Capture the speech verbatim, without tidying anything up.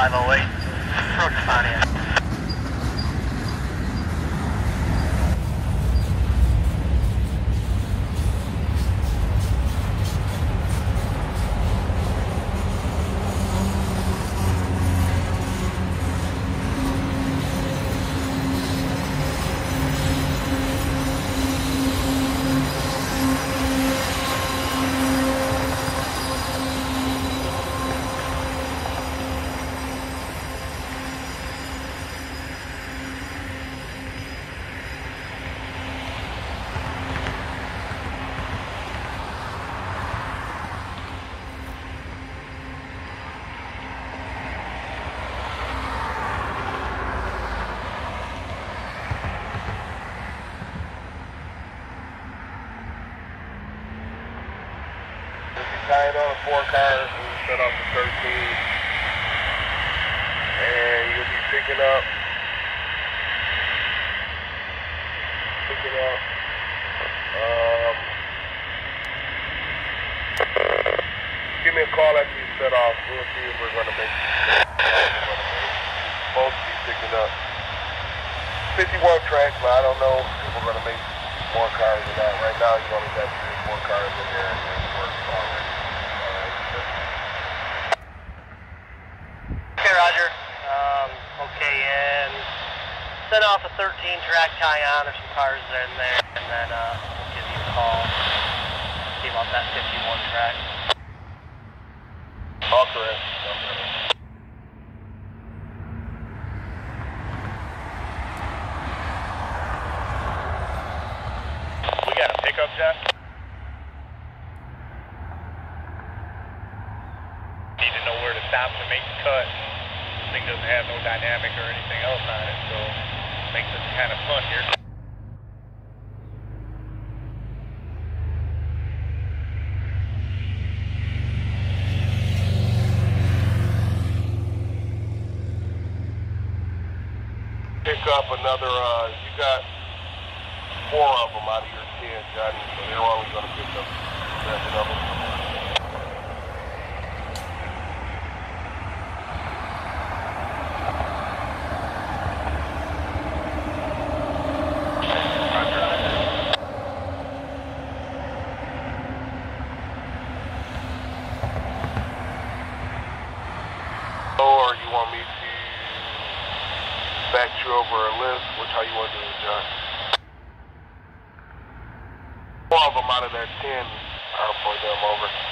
five oh eight, approach Pontiac. died on four cars and set off the thirteen. And you'll be picking up, picking up, um, give me a call after you set off. We'll see if we're going to make it. Supposed to be picking up fifty-one tracks, but I don't know if we're going to make it. More cars than that. Right now, you only got three or four cars in there, and it works already. All right. Okay, Roger. Um, okay, and set off a thirteen track Tyon. There's some cars in there, and then uh, we'll give you a call. See about that fifty-one track. All correct. Need to know where to stop to make the cut. This thing doesn't have no dynamic or anything else on it, so it makes it kind of fun here. Pick up another, uh, you got four of them out of your ten, Johnny. So they're always going to pick up seven of them. Or you want me to back you over a list? Which how you want to do it, Johnny? Four of them out of that ten are for them, over.